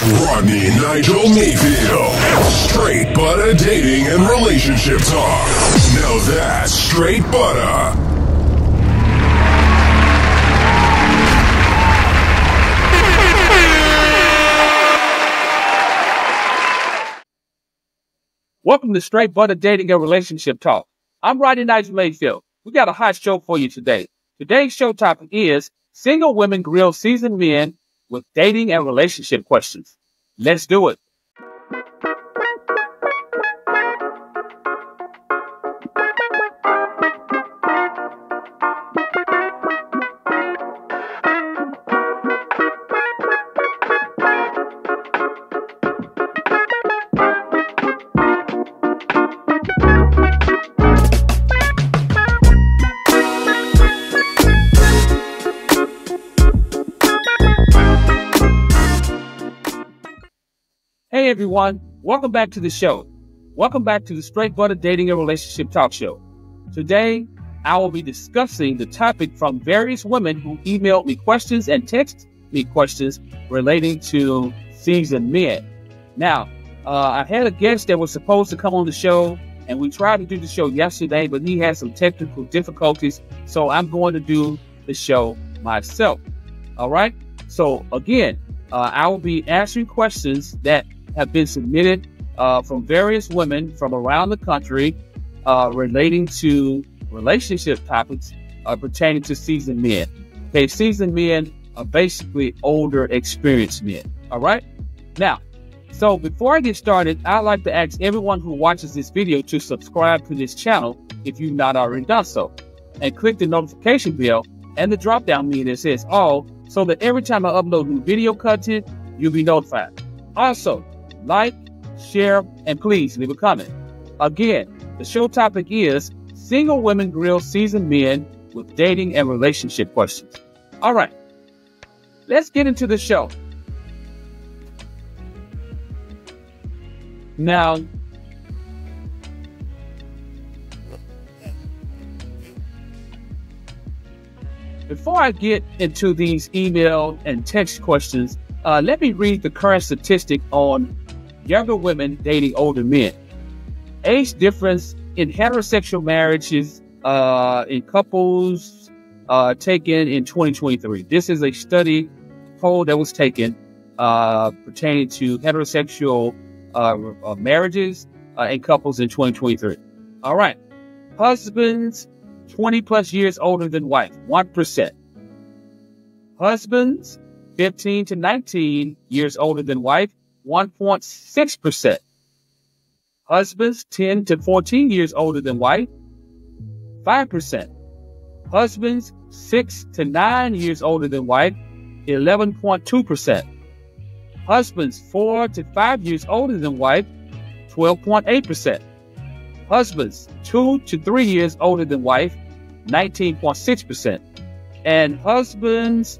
Rodney Nigel Mayfield. Straight Butta Dating and Relationship Talk. Now that's Straight Butta. Welcome to Straight Butta Dating and Relationship Talk. I'm Rodney Nigel Mayfield. We got a hot show for you today. Today's show topic is Single Women Grill Seasoned Men with Dating and Relationship Questions. Let's do it. Hey everyone, welcome back to the show. Welcome back to the Straight Butta Dating and Relationship Talk Show. Today, I will be discussing the topic from various women who emailed me questions and texted me questions relating to seasoned men. Now, I had a guest that was supposed to come on the show, and we tried to do the show yesterday, but he had some technical difficulties, so I'm going to do the show myself. All right? So again, I will be answering questions that have been submitted from various women from around the country relating to relationship topics pertaining to seasoned men. Okay, seasoned men are basically older, experienced men. All right? Now, so before I get started, I'd like to ask everyone who watches this video to subscribe to this channel if you've not already done so, and click the notification bell and the drop-down menu that says all, so that every time I upload new video content, you'll be notified. Also, like, share, and please leave a comment. Again, the show topic is Single Women Grill Seasoned Men with Dating and Relationship Questions. All right, let's get into the show. Now, before I get into these email and text questions, let me read the current statistic on younger women dating older men. Age difference in heterosexual marriages in couples taken in 2023. This is a study poll that was taken pertaining to heterosexual marriages and couples in 2023. All right. Husbands 20 plus years older than wife, 1%. Husbands 15 to 19 years older than wife, 1.6%. Husbands 10 to 14 years older than wife, 5%. Husbands 6 to 9 years older than wife, 11.2%. Husbands 4 to 5 years older than wife, 12.8%. Husbands 2 to 3 years older than wife, 19.6%. And husbands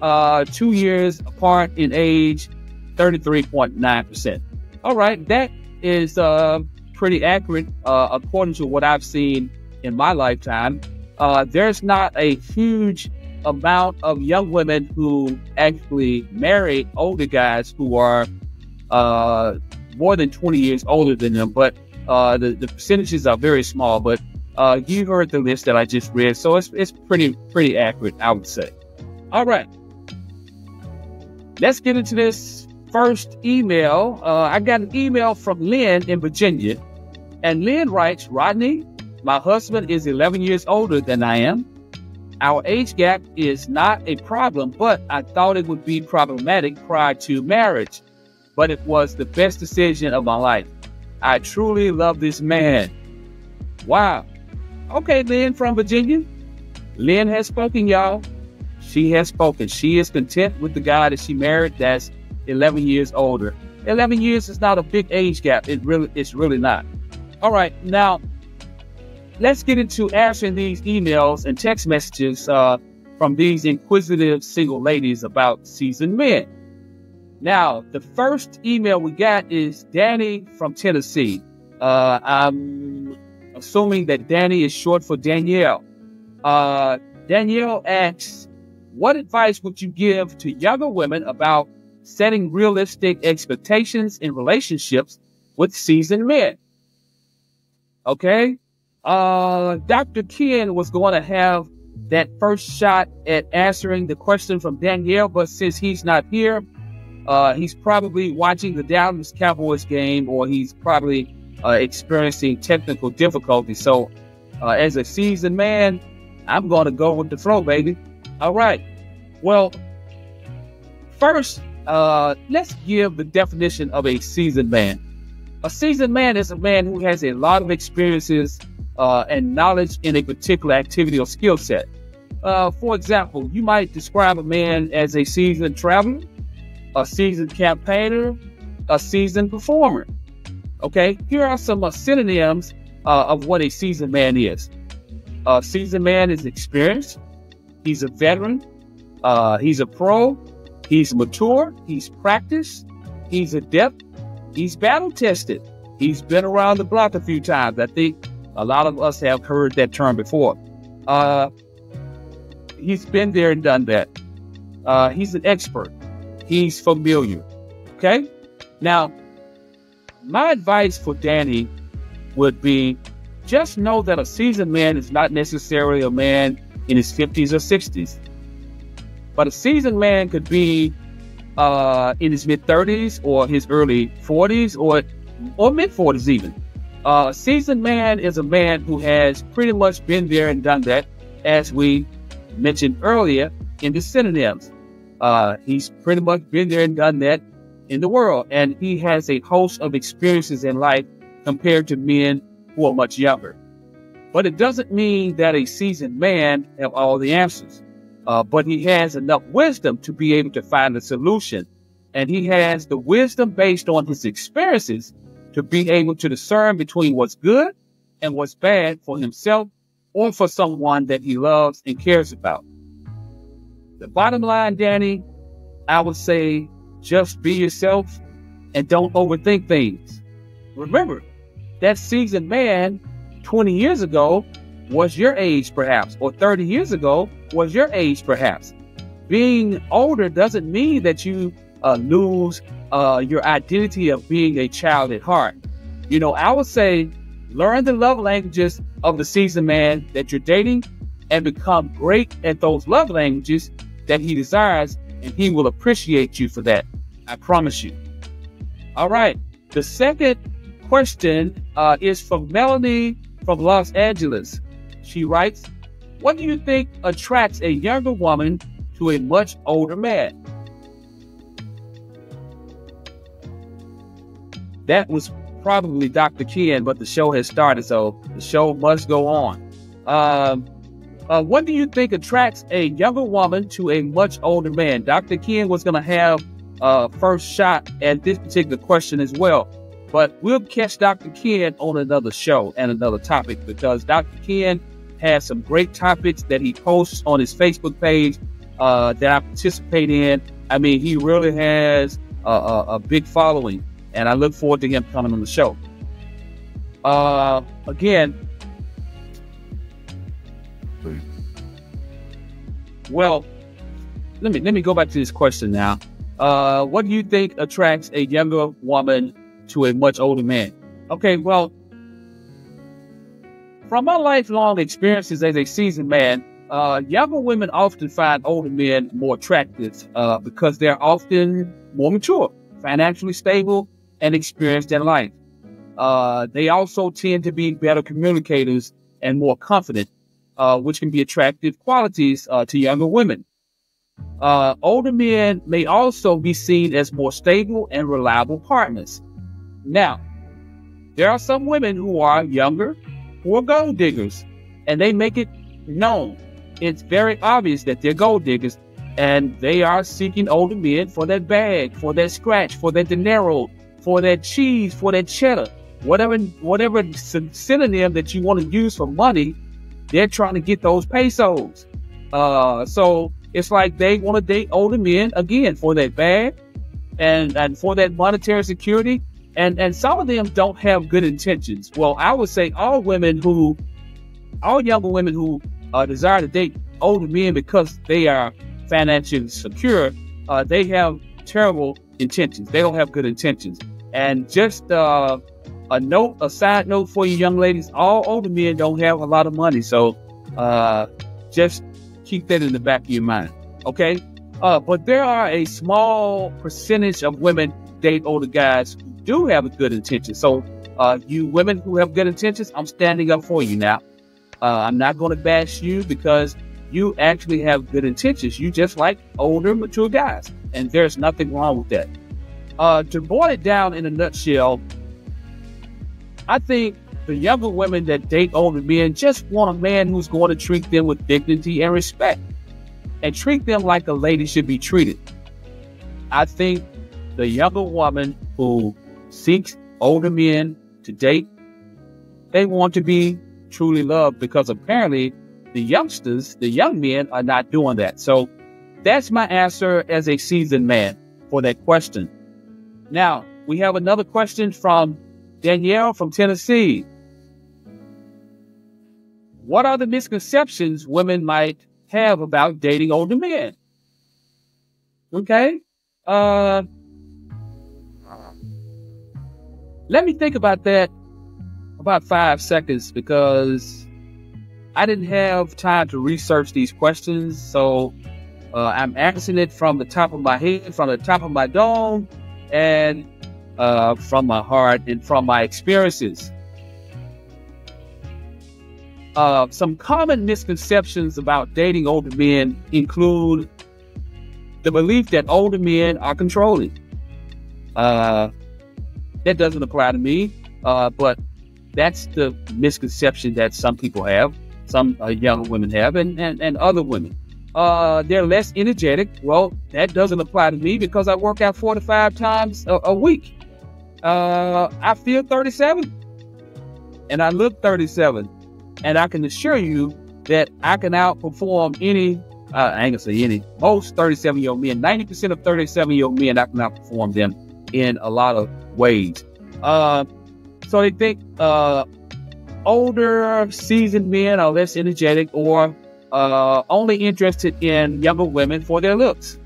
2 years apart in age, 33.9%. All right, that is pretty accurate according to what I've seen in my lifetime. There's not a huge amount of young women who actually marry older guys who are more than 20 years older than them, but the percentages are very small. But you heard the list that I just read, so it's pretty accurate, I would say. All right. Let's get into this first email. I got an email from Lynn in Virginia. And Lynn writes, Rodney, my husband is 11 years older than I am. Our age gap is not a problem, but I thought it would be problematic prior to marriage. But it was the best decision of my life. I truly love this man. Wow. Okay, Lynn from Virginia. Lynn has spoken, y'all. She has spoken. She is content with the guy that she married that's 11 years older. 11 years is not a big age gap. It's really not. All right, now let's get into answering these emails and text messages from these inquisitive single ladies about seasoned men. Now, the first email we got is Danny from Tennessee. I'm assuming that Danny is short for Danielle. Danielle asks, what advice would you give to younger women about setting realistic expectations in relationships with seasoned men. Okay? Dr. Ken was going to have that first shot at answering the question from Danielle, but since he's not here, he's probably watching the Dallas Cowboys game, or he's probably experiencing technical difficulties. So as a seasoned man, I'm going to go with the flow, baby. All right. Well, first, let's give the definition of a seasoned man. A seasoned man is a man who has a lot of experiences and knowledge in a particular activity or skill set. For example, you might describe a man as a seasoned traveler, a seasoned campaigner, a seasoned performer. Okay, here are some synonyms of what a seasoned man is. A seasoned man is experienced. He's a veteran. He's a pro. He's mature. He's practiced. He's adept. He's battle tested. He's been around the block a few times. I think a lot of us have heard that term before. He's been there and done that. He's an expert. He's familiar. Okay? Now, my advice for Danny would be just know that a seasoned man is not necessarily a man in his 50s or 60s. But a seasoned man could be in his mid-30s or his early 40s or mid-40s even. A seasoned man is a man who has pretty much been there and done that, as we mentioned earlier in the synonyms. He's pretty much been there and done that in the world, and he has a host of experiences in life compared to men who are much younger. But it doesn't mean that a seasoned man have all the answers, but he has enough wisdom to be able to find a solution, and he has the wisdom based on his experiences to be able to discern between what's good and what's bad for himself or for someone that he loves and cares about. The bottom line, Danny, I would say just be yourself and don't overthink things. Remember, that seasoned man 20 years ago was your age perhaps, or 30 years ago was your age perhaps. Being older doesn't mean that you lose your identity of being a child at heart. You know, I would say learn the love languages of the seasoned man that you're dating and become great at those love languages that he desires, and he will appreciate you for that. I promise you. All right. The second question is from Melanie from Los Angeles. She writes, what do you think attracts a younger woman to a much older man? That was probably Dr. Ken, but the show has started, so the show must go on. What do you think attracts a younger woman to a much older man? Dr. Ken was going to have a first shot at this particular question as well, but we'll catch Dr. Ken on another show and another topic, because Dr. Ken has some great topics that he posts on his Facebook page that I participate in. I mean, he really has a big following, and I look forward to him coming on the show. Again, well, let me go back to this question now. What do you think attracts a younger woman to a much older man? Okay, well, from my lifelong experiences as a seasoned man, younger women often find older men more attractive because they're often more mature, financially stable, and experienced in life. They also tend to be better communicators and more confident, which can be attractive qualities to younger women. Older men may also be seen as more stable and reliable partners. Now, there are some women who are younger who are gold diggers, and they make it known. It's very obvious that they're gold diggers, and they are seeking older men for that bag, for that scratch, for that dinero, for that cheese, for that cheddar, whatever synonym that you want to use for money. They're trying to get those pesos. So it's like they want to date older men, again, for that bag and for that monetary security. And some of them don't have good intentions. Well, I would say all younger women who desire to date older men because they are financially secure, they have terrible intentions. They don't have good intentions. And just a side note for you young ladies, all older men don't have a lot of money. So just keep that in the back of your mind, okay? But there are a small percentage of women date older guys who do have a good intention. So you women who have good intentions, I'm standing up for you now. I'm not going to bash you because you actually have good intentions. You just like older, mature guys. And there's nothing wrong with that. To boil it down in a nutshell, I think the younger women that date older men just want a man who's going to treat them with dignity and respect and treat them like a lady should be treated. I think the younger woman who seeks older men to date, they want to be truly loved because apparently the young men are not doing that. So that's my answer as a seasoned man for that question. Now, we have another question from Danielle from Tennessee. What are the misconceptions women might have about dating older men? Okay. Let me think about that about 5 seconds because I didn't have time to research these questions. So I'm answering it from the top of my head, from the top of my dome, and from my heart and from my experiences. Some common misconceptions about dating older men include the belief that older men are controlling. That doesn't apply to me, but that's the misconception that some people have, some young women have, and other women. They're less energetic. Well, that doesn't apply to me because I work out 4 to 5 times a week. I feel 37 and I look 37, and I can assure you that I can outperform most 37-year-old men. 90% of 37-year-old men, I can outperform them in a lot of ways. So they think older, seasoned men are less energetic or only interested in younger women for their looks.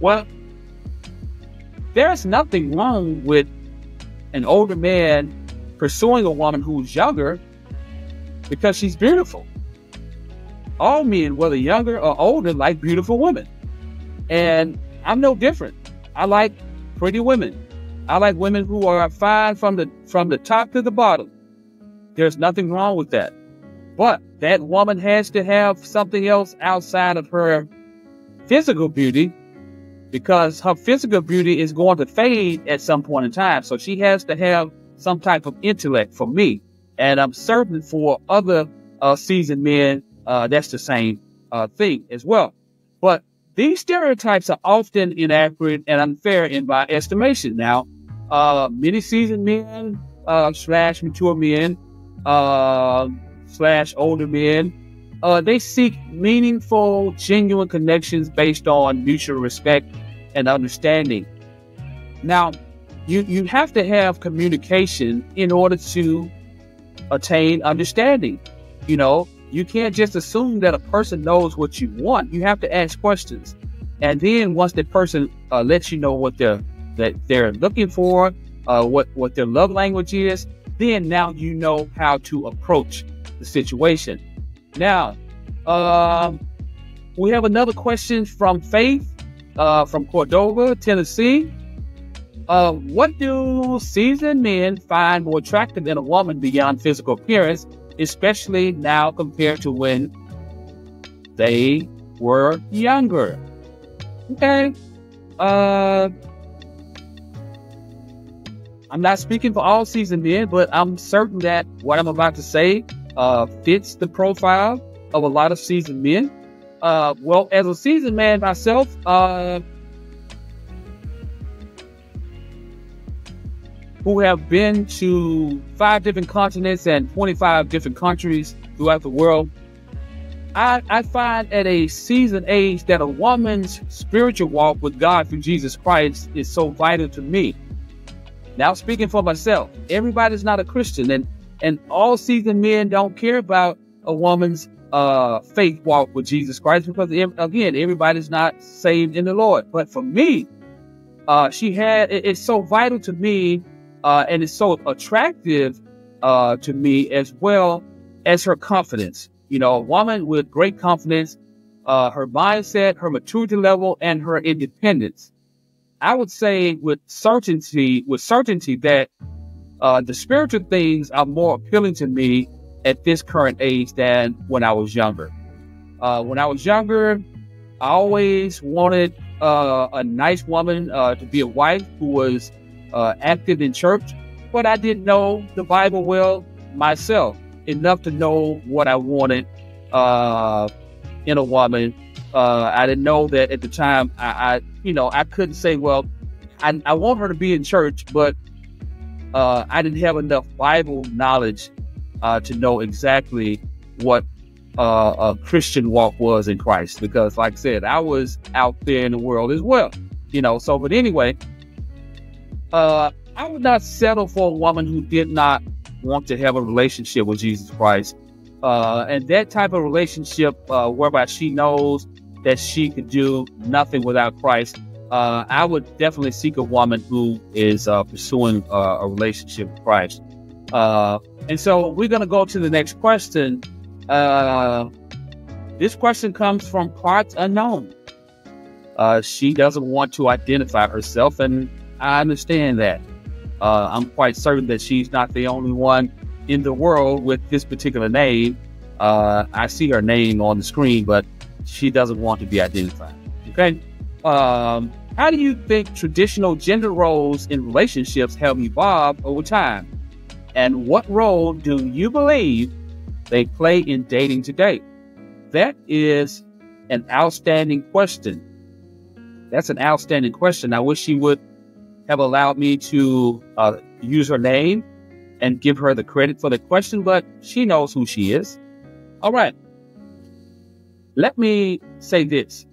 Well, there's nothing wrong with an older man pursuing a woman who's younger because she's beautiful. All men, whether younger or older, like beautiful women. And I'm no different. I like pretty women. I like women who are fine from the top to the bottom. There's nothing wrong with that. But that woman has to have something else outside of her physical beauty, because her physical beauty is going to fade at some point in time. So she has to have some type of intellect for me. And I'm certain for other seasoned men, that's the same thing as well. But these stereotypes are often inaccurate and unfair in my estimation. Now, many seasoned men / mature men / older men, they seek meaningful, genuine connections based on mutual respect and understanding. Now, you have to have communication in order to attain understanding. You know, you can't just assume that a person knows what you want. You have to ask questions. And then once the person lets you know that they're looking for, what their love language is, then now you know how to approach the situation. Now, we have another question from Faith from Cordova, Tennessee. What do seasoned men find more attractive in a woman beyond physical appearance, especially now compared to when they were younger? Okay. I'm not speaking for all seasoned men, but I'm certain that what I'm about to say fits the profile of a lot of seasoned men. Well, as a seasoned man myself, who have been to 5 different continents and 25 different countries throughout the world, I find at a seasoned age that a woman's spiritual walk with God through Jesus Christ is so vital to me. Now, speaking for myself, everybody's not a Christian, and all seasoned men don't care about a woman's faith walk with Jesus Christ, because again, everybody's not saved in the Lord. But for me, it's so vital to me, and it's so attractive to me, as well as her confidence. You know, a woman with great confidence, her mindset, her maturity level, and her independence. I would say with certainty that the spiritual things are more appealing to me at this current age than when I was younger. When I was younger, I always wanted a nice woman to be a wife who was active in church, but I didn't know the Bible well myself enough to know what I wanted in a woman. I didn't know that at the time. I couldn't say, well, I want her to be in church, but I didn't have enough Bible knowledge to know exactly what a Christian walk was in Christ, because, like I said, I was out there in the world as well, you know. So, but anyway, I would not settle for a woman who did not want to have a relationship with Jesus Christ, and that type of relationship whereby she knows that she could do nothing without Christ. I would definitely seek a woman who is pursuing a relationship with Christ. And so we're going to go to the next question. This question comes from Parts Unknown. She doesn't want to identify herself, and I understand that. I'm quite certain that she's not the only one in the world with this particular name. I see her name on the screen, but she doesn't want to be identified. Okay. How do you think traditional gender roles in relationships have evolved over time? And what role do you believe they play in dating today? That is an outstanding question. That's an outstanding question. I wish she would have allowed me to use her name and give her the credit for the question, but she knows who she is. All right. Let me say this.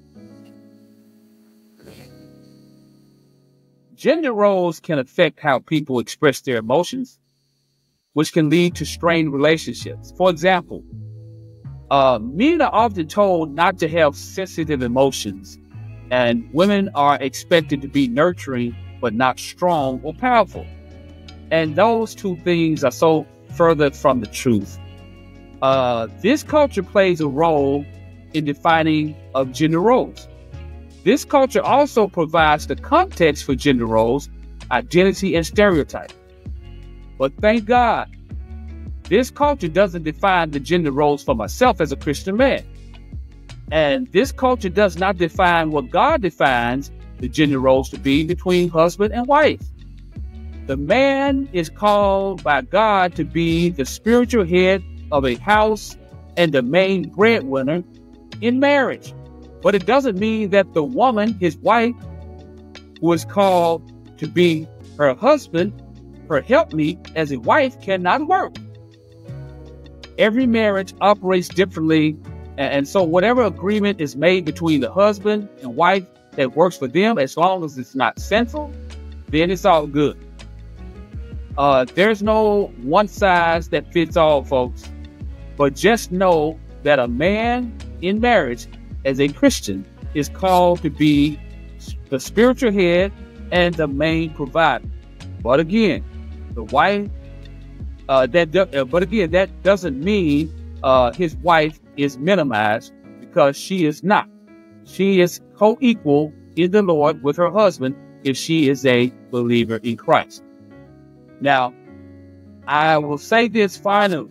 Gender roles can affect how people express their emotions, which can lead to strained relationships. For example, men are often told not to have sensitive emotions, and women are expected to be nurturing but not strong or powerful. And those two things are so further from the truth. This culture plays a role in defining of gender roles. This culture also provides the context for gender roles, identity, and stereotypes. But thank God, this culture doesn't define the gender roles for myself as a Christian man. And this culture does not define what God defines the gender roles to be between husband and wife. The man is called by God to be the spiritual head of a house and the main breadwinner in marriage. But it doesn't mean that the woman, his wife, who is called to be her husband, her helpmeet as a wife, cannot work. Every marriage operates differently, and so whatever agreement is made between the husband and wife that works for them, as long as it's not sinful, then it's all good. There's no one size that fits all, folks. But just know that a man in marriage, as a Christian, is called to be the spiritual head and the main provider. But again, that doesn't mean his wife is minimized, because she is not. She is co-equal in the Lord with her husband if she is a believer in Christ. Now, I will say this finally.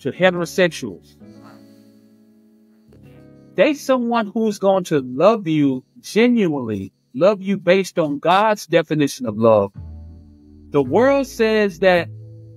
To heterosexuals, date someone who's going to love you genuinely, love you based on God's definition of love. The world says that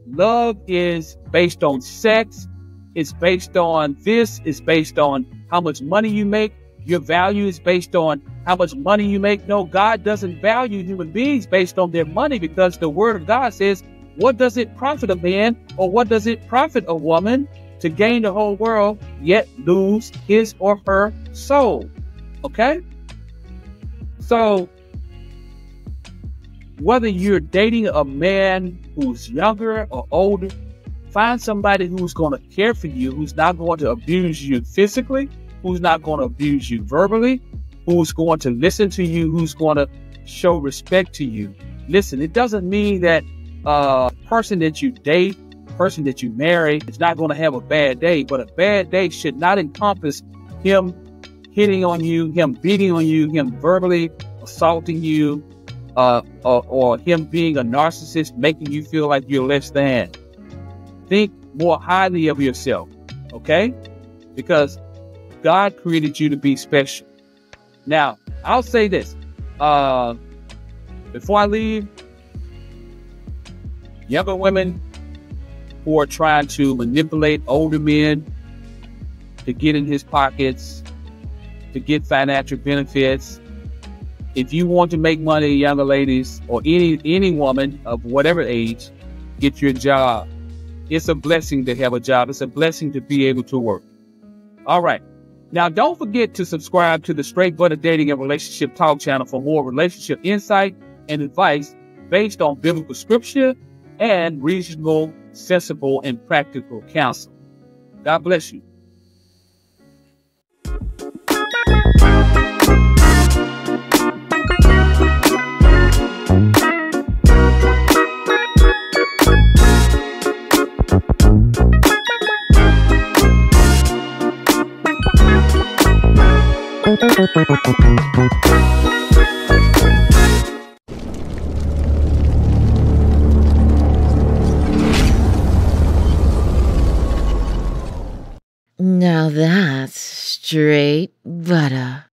love is based on sex, it's based on this, it's based on how much money you make, your value is based on how much money you make. No, God doesn't value human beings based on their money, because the Word of God says, what does it profit a man, or what does it profit a woman to gain the whole world yet lose his or her soul? Okay? So whether you're dating a man who's younger or older, find somebody who's going to care for you, who's not going to abuse you physically, who's not going to abuse you verbally, who's going to listen to you, who's going to show respect to you. Listen, it doesn't mean that person that you date, person that you marry is not going to have a bad day, but a bad day should not encompass him hitting on you, him beating on you, him verbally assaulting you, or him being a narcissist, making you feel like you're less than. Think more highly of yourself, okay? Because God created you to be special. Now, I'll say this. Before I leave, younger women who are trying to manipulate older men to get in his pockets, to get financial benefits. If you want to make money, younger ladies, or any woman of whatever age, get your job. It's a blessing to have a job. It's a blessing to be able to work. All right. Now, don't forget to subscribe to the Straight Butta Dating and Relationship Talk channel for more relationship insight and advice based on biblical scripture and reasonable, sensible, and practical counsel. God bless you. Now that's straight butter.